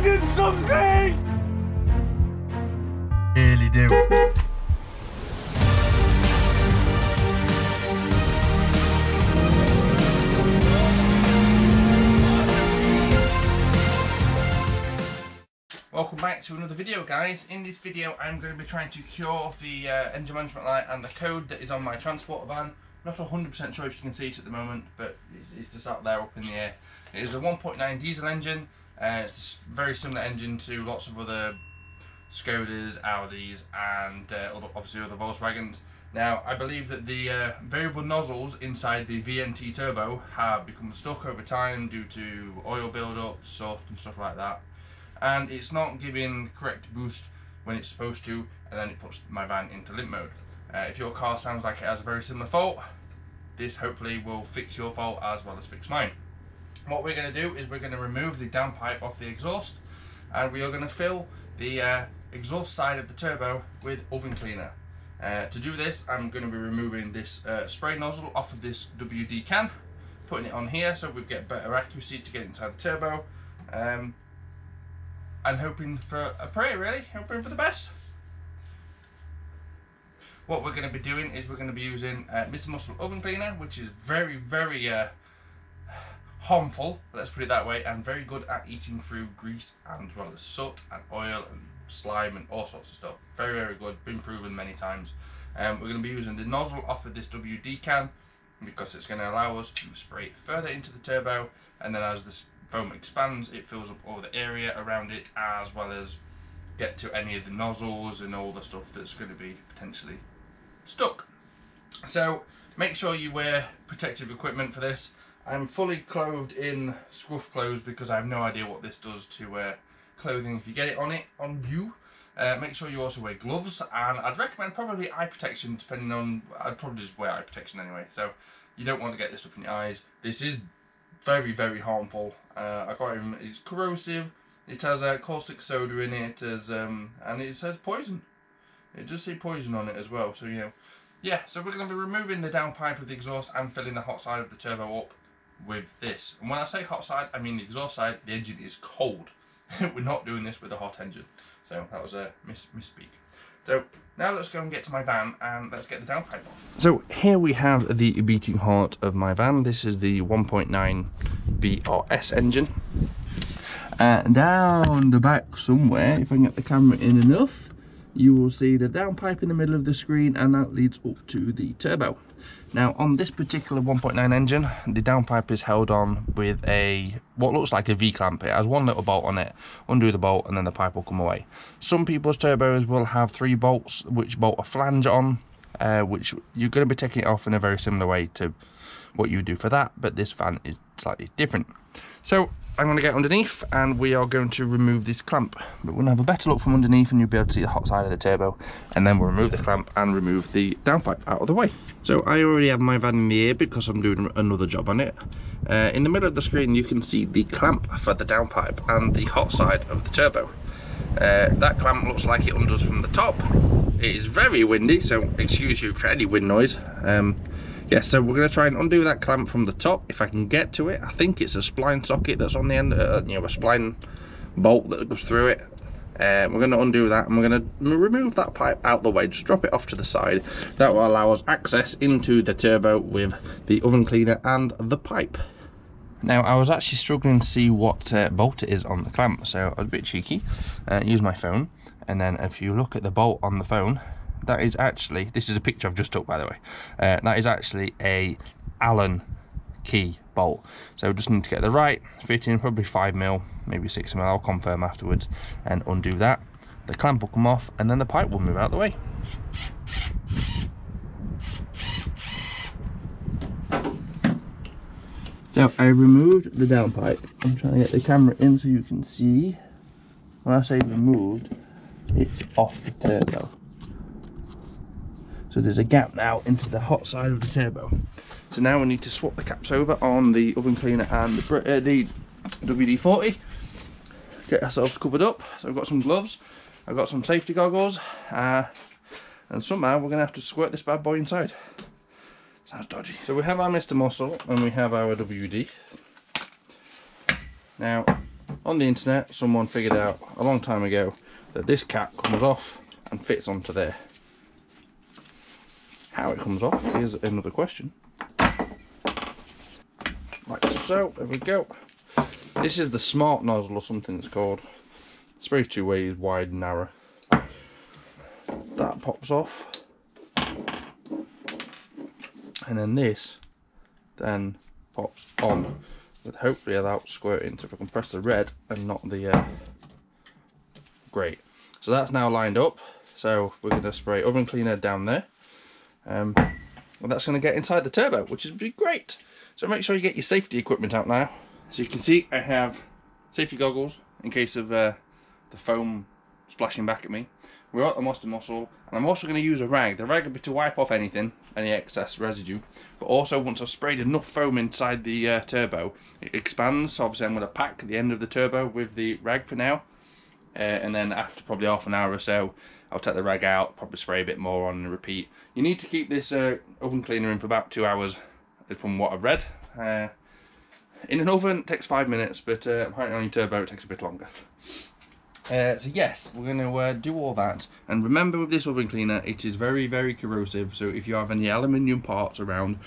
abandon something! Really do. Welcome back to another video, guys. In this video I'm going to be trying to cure the engine management light and the code that is on my transporter van. Not 100% sure if you can see it at the moment, but it's just out there up in the air. It is a 1.9 diesel engine. It's a very similar engine to lots of other Skodas, Audis and obviously other Volkswagens. Now I believe that the variable nozzles inside the VNT Turbo have become stuck over time due to oil build-up, soot and stuff like that. And it's not giving the correct boost when it's supposed to, and then it puts my van into limp mode. If your car sounds like it has a very similar fault, this hopefully will fix your fault as well as fix mine. What we're going to do is we're going to remove the downpipe off the exhaust, and we are going to fill the exhaust side of the turbo with oven cleaner. To do this, I'm going to be removing this spray nozzle off of this WD can, putting it on here so we get better accuracy to get inside the turbo. And hoping for a prayer, really, hoping for the best. What we're going to be doing is we're going to be using Mr Muscle oven cleaner, which is very, very harmful, let's put it that way, and very good at eating through grease and as well as soot and oil and slime and all sorts of stuff. Very, very good, been proven many times. We're going to be using the nozzle off of this WD can because it's going to allow us to spray it further into the turbo, and then as this foam expands, it fills up all the area around it, as well as get to any of the nozzles and all the stuff that's going to be potentially stuck. So make sure you wear protective equipment for this. I'm fully clothed in scruff clothes because I have no idea what this does to clothing if you get it on you. Make sure you also wear gloves, and I'd recommend probably eye protection, depending on, I'd probably just wear eye protection anyway, so you don't want to get this stuff in your eyes. This is very, very harmful. I can't even, it's corrosive, it has caustic soda in it, as and it says poison. It does say poison on it as well, so yeah, so we're going to be removing the downpipe of the exhaust and filling the hot side of the turbo up with this. And when I say hot side, I mean the exhaust side. The engine is cold. We're not doing this with a hot engine, so that was a misspeak. So now let's go and get to my van and let's get the downpipe off. So here we have the beating heart of my van. This is the 1.9 BRS engine. Down the back somewhere, if I can get the camera in enough, you will see the downpipe in the middle of the screen, and that leads up to the turbo. Now on this particular 1.9 engine, the downpipe is held on with a what looks like a V-clamp. It has one little bolt on it. Undo the bolt and then the pipe will come away. Some people's turbos will have three bolts which bolt a flange on, which you're going to be taking it off in a very similar way to what you do for that, but this van is slightly different. So I'm going to get underneath and we are going to remove this clamp, but we'll have a better look from underneath and you'll be able to see the hot side of the turbo, and then we'll remove the clamp and remove the downpipe out of the way. So I already have my van in the air because I'm doing another job on it. In the middle of the screen you can see the clamp for the downpipe and the hot side of the turbo. That clamp looks like it undoes from the top. It is very windy, so excuse you for any wind noise. Yeah, so we're going to try and undo that clamp from the top if I can get to it. I think it's a spline socket that's on the end, you know, a spline bolt that goes through it. We're going to undo that and we're going to remove that pipe out the way, just drop it off to the side. That will allow us access into the turbo with the oven cleaner and the pipe. Now I was actually struggling to see what bolt it is on the clamp, so I was a bit cheeky, used my phone, and then if you look at the bolt on the phone, that is actually, this is a picture I've just took by the way, that is actually a Allen key bolt. So we just need to get the right fitting, probably 5mm, maybe 6mm, I'll confirm afterwards, and undo that. The clamp will come off and then the pipe will move out of the way. So I removed the downpipe. I'm trying to get the camera in so you can see. When I say removed, it's off the turbo. So there's a gap now into the hot side of the turbo. So now we need to swap the caps over on the oven cleaner and the WD-40. Get ourselves covered up. So I've got some gloves, I've got some safety goggles, and somehow we're going to have to squirt this bad boy inside. Sounds dodgy. So we have our Mr Muscle and we have our WD. Now on the internet someone figured out a long time ago that this cap comes off and fits onto there. How it comes off is another question. Like so, there we go. This is the smart nozzle or something it's called. It's supposed to be 2 ways wide and narrow. That pops off. And then this then pops on with hopefully a loud squirting. So if I can press the red and not the grey. So that's now lined up. So we're going to spray oven cleaner down there. And that's going to get inside the turbo, which is great. So make sure you get your safety equipment out now. So you can see I have safety goggles in case of the foam splashing back at me. We're at the Mr Muscle, and I'm also going to use a rag. The rag will be to wipe off anything, any excess residue, but also once I've sprayed enough foam inside the turbo, it expands. So obviously I'm going to pack the end of the turbo with the rag for now, and then after probably half an hour or so, I'll take the rag out, probably spray a bit more on and repeat. You need to keep this oven cleaner in for about 2 hours from what I've read. In an oven it takes 5 minutes, but apparently on your turbo it takes a bit longer. So yes, we're going to do all that, and remember with this oven cleaner it is very, very corrosive, so if you have any aluminium parts around,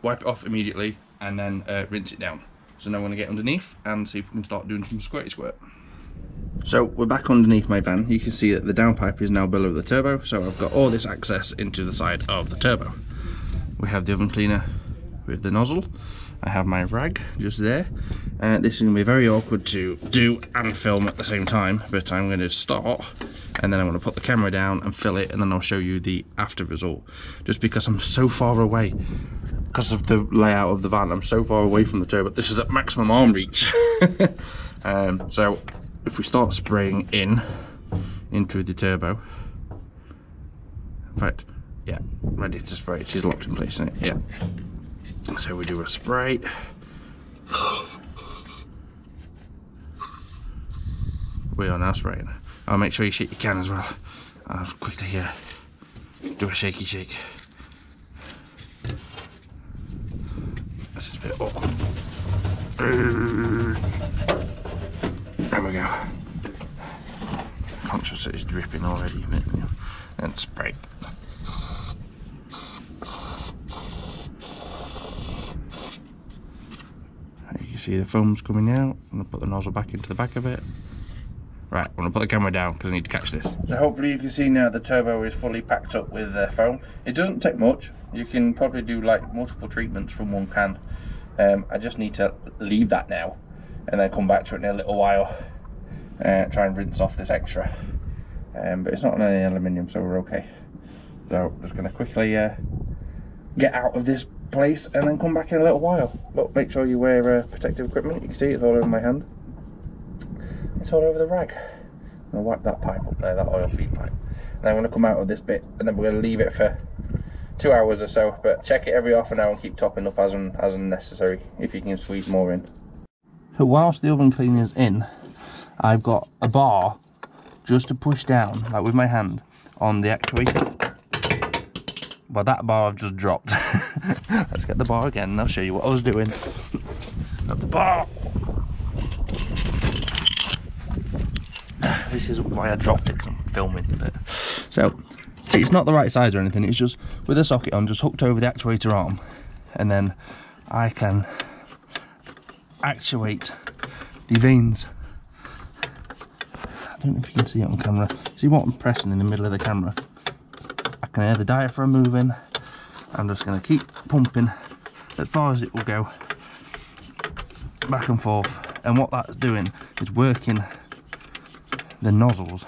wipe it off immediately and then rinse it down. So now I'm going to get underneath and see if we can start doing some squirty squirt. So we're back underneath my van. You can see that the downpipe is now below the turbo, so I've got all this access into the side of the turbo. We have the oven cleaner with the nozzle. I have my rag just there, and this is going to be very awkward to do and film at the same time, but I'm going to start and then I'm going to put the camera down and fill it, and then I'll show you the after result, just because I'm so far away because of the layout of the van. I'm so far away from the turbo. This is at maximum arm reach. So if we start spraying into the turbo, in fact, yeah, ready to spray. She's locked in place, isn't it? Yeah. So we do a spray. We are now spraying. I'll make sure you shake your can as well. I'll quickly do a shaky shake. This is a bit awkward. There we go. Conscious that it's dripping already. And spray. See the foam's coming out. I'm going to put the nozzle back into the back of it. Right, I'm going to put the camera down because I need to catch this. So hopefully you can see now the turbo is fully packed up with foam. It doesn't take much. You can probably do like multiple treatments from one can. I just need to leave that now and then come back to it in a little while. Try and rinse off this extra. But it's not on any aluminium, so we're okay. So I'm just going to quickly get out of this place and then come back in a little while. But make sure you wear protective equipment. You can see it's all over my hand, it's all over the rag. I'm gonna wipe that pipe up there, that oil feed pipe, and I'm gonna come out of this bit, and then we're gonna leave it for 2 hours or so, but check it every half an hour and keep topping up as necessary if you can squeeze more in. So whilst the oven cleaner's in, I've got a bar just to push down, like with my hand, on the actuator. Well, that bar I've just dropped. Let's get the bar again and I'll show you what I was doing. Not the bar. This is why I dropped it, because I'm filming a bit. So, it's not the right size or anything. It's just with a socket on, just hooked over the actuator arm. And then I can actuate the vanes. I don't know if you can see it on camera. See what I'm pressing in the middle of the camera? Can hear the diaphragm moving. I'm just going to keep pumping as far as it will go, back and forth, and what that's doing is working the nozzles,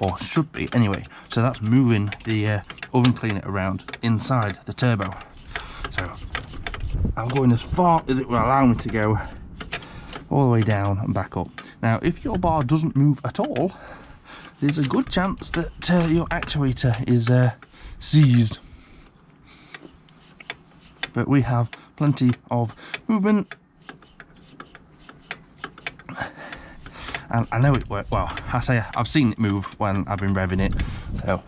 or should be anyway. So that's moving the oven cleaner around inside the turbo. So I'm going as far as it will allow me to go, all the way down and back up. Now if your bar doesn't move at all, there's a good chance that your actuator is seized. But we have plenty of movement. And I know it worked. Well, I say I've seen it move when I've been revving it. So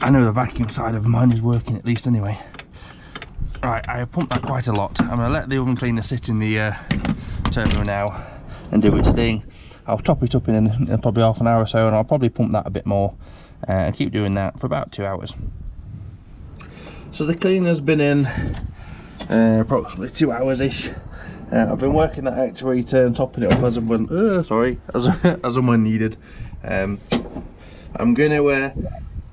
I know the vacuum side of mine is working at least anyway. Right, I have pumped that quite a lot. I'm going to let the oven cleaner sit in the turbo now. and do its thing. I'll top it up in probably half an hour or so, and I'll probably pump that a bit more and keep doing that for about 2 hours. So the cleaner's been in approximately 2 hours ish. I've been working that actuator and topping it up as and when as and when needed. I'm going to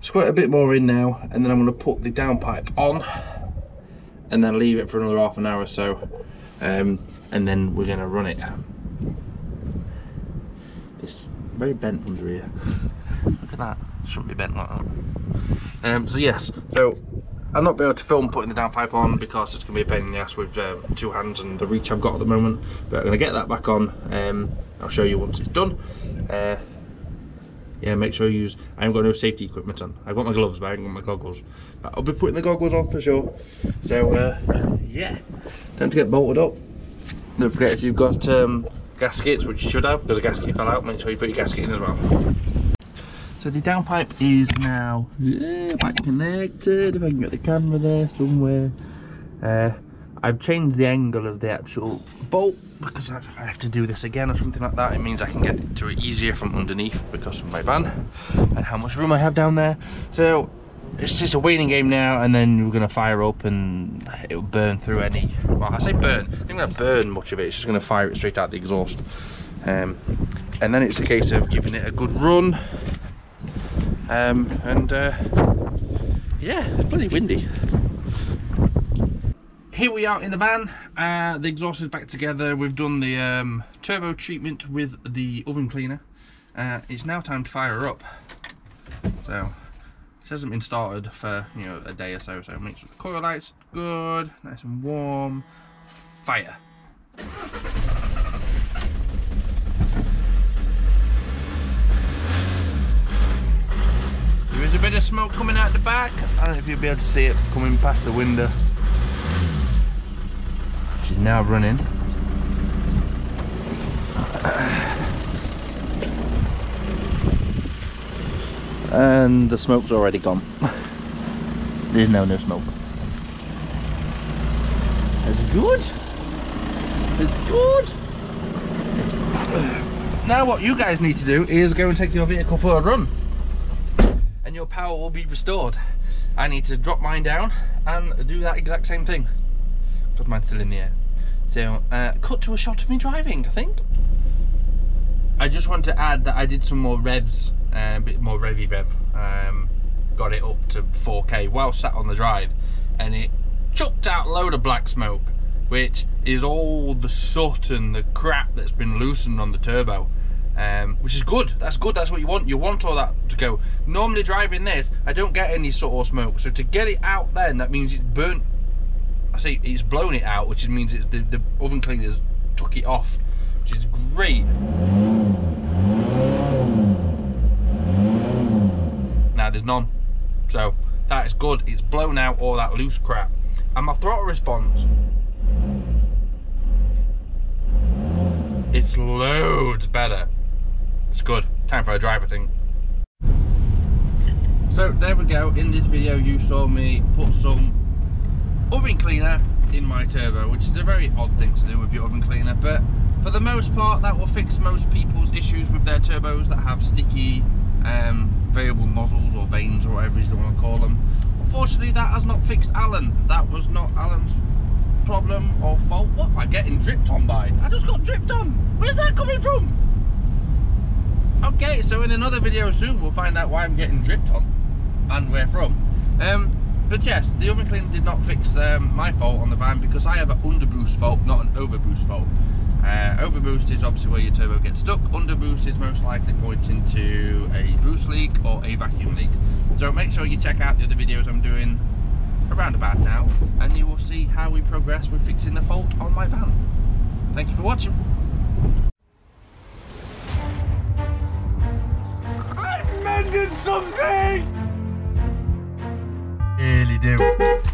squirt a bit more in now, and then I'm going to put the downpipe on and then leave it for another half an hour or so, and then we're going to run it. It's very bent under here. Look at that, shouldn't be bent like that. So yes, so I'll not be able to film putting the downpipe on because it's going to be a pain in the ass with two hands and the reach I've got at the moment, but I'm going to get that back on. I'll show you once it's done. Yeah, make sure you use, I haven't got no safety equipment on. I've got my gloves, but I haven't got my goggles. But I'll be putting the goggles on for sure. So yeah, time to get bolted up. Don't forget, if you've got gaskets, which you should have, because a gasket fell out, make sure you put your gasket in as well. So the downpipe is now back connected. If I can get the camera there somewhere. I've changed the angle of the actual bolt because I have to do this again or something like that. It means I can get to it easier from underneath because of my van and how much room I have down there. So it's just a waiting game now, and then we're going to fire up and it'll burn through any, well, I say burn, I think I'm going to burn much of it. It's just going to fire it straight out the exhaust. And then it's a case of giving it a good run. Yeah, it's bloody windy. Here we are in the van. The exhaust is back together. We've done the turbo treatment with the oven cleaner. It's now time to fire her up. So it hasn't been started for, you know, a day or so. So make sure the coil light's good, nice and warm. Fire. There is a bit of smoke coming out the back. I don't know if you'll be able to see it coming past the window. She's now running. And the smoke's already gone. There's now no smoke. That's good. That's good. Now what you guys need to do is go and take your vehicle for a run. And your power will be restored. I need to drop mine down and do that exact same thing. Because mine's still in the air. So, cut to a shot of me driving, I think. I just want to add that I did some more revs, a bit more revvy rev. Got it up to 4K while sat on the drive, and it chucked out a load of black smoke, which is all the soot and the crap that's been loosened on the turbo. Which is good. That's good. That's what you want. You want all that to go. Normally driving this, I don't get any soot or smoke. So to get it out, then that means it's burnt. I say it's blown it out, which means it's the oven cleaners took it off, which is great. Now there's none, so that is good. It's blown out all that loose crap, and my throttle response, it's loads better. It's good. Time for a drive, I think. So there we go. In this video, you saw me put some oven cleaner in my turbo, which is a very odd thing to do with your oven cleaner, but for the most part that will fix most people's issues with their turbos that have sticky variable nozzles or vanes or whatever you want to call them. Unfortunately, that has not fixed Alan. That was not Alan's problem or fault. What am I getting dripped on by? I just got dripped on. Where's that coming from? Okay, so in another video soon we'll find out why I'm getting dripped on and where from. But yes, the oven cleaner did not fix my fault on the van, because I have an underboost fault, not an overboost fault. Overboost is obviously where your turbo gets stuck. Underboost is most likely pointing to a boost leak or a vacuum leak. So make sure you check out the other videos I'm doing around about now, and you will see how we progress with fixing the fault on my van. Thank you for watching. I've mended something! Really do.